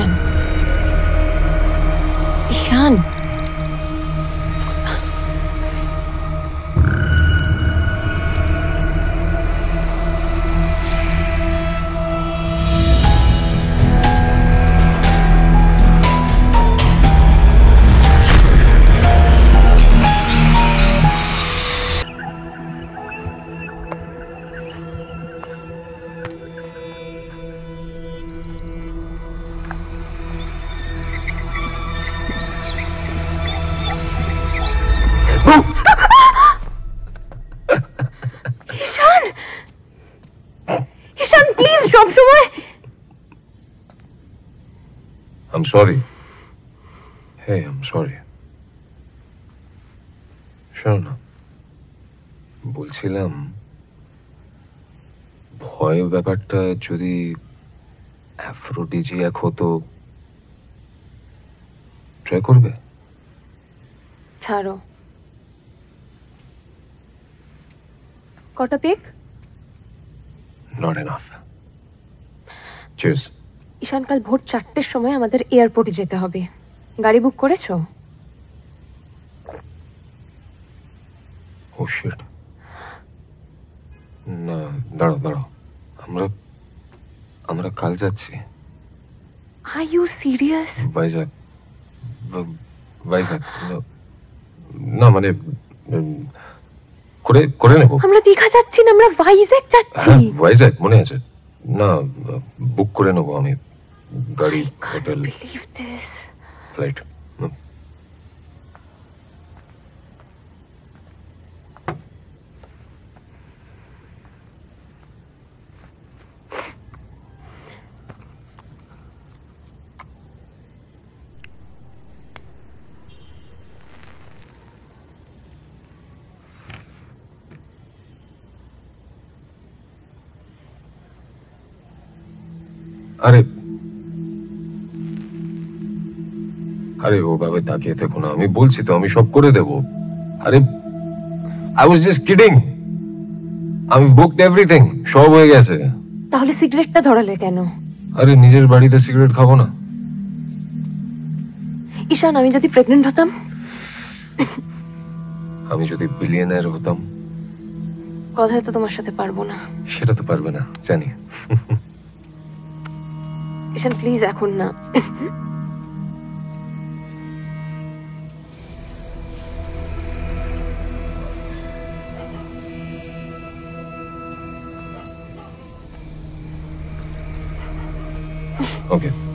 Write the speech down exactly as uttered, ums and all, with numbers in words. Shan. Shan. I'm sorry. Hey, I'm sorry. Sharna, বলছিলাম ভয় ব্যাপারটা যদি অ্যাফ্রোডিজিয়াক হতো ট্রাই করবে? ছাড়ো। কটা পেক? Not enough. Cheers. ঈশান কাল ভোর চারটের সময় আমাদের এয়ারপোর্টে যেতে হবে। গাড়ি বুক করেছো? Oh shit. না, দাঁড়াও দাঁড়াও। আমরা আমরা কাল যাচ্ছি। Are you serious? Vizag Vizag না মানে করে করে নেব। আমরা দীঘা যাচ্ছি না, আমরা ভাইজাক যাচ্ছি। ভাইজাক মনে আছে? না বুক করে নেব আমি। Gari, I can't hotel, believe this. Flight. No. Arey. আরে ওভাবে তাকিয়ে থেকো না, আমি বলছি তো আমি সব করে দেব। আরে I was just kidding. I've booked everything. সব হয়ে গেছে। তাহলে সিগারেটটা ধরালে কেন? আরে নিজের বাড়িতে সিগারেট খাবো না। ঈশান আমি যদি প্রেগন্যান্ট হতাম, আমি যদি বিলিয়নার হতাম, কথাই তো তোমার সাথে পারবো না। সেটা তো পারবে না জানি। ঈশান প্লিজ এখন না। Okay.